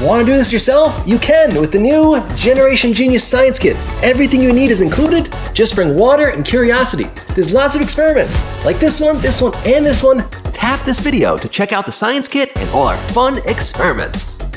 Want to do this yourself? You can with the new Generation Genius Science Kit. Everything you need is included. Just bring water and curiosity. There's lots of experiments like this one, and this one. Tap this video to check out the Science Kit and all our fun experiments.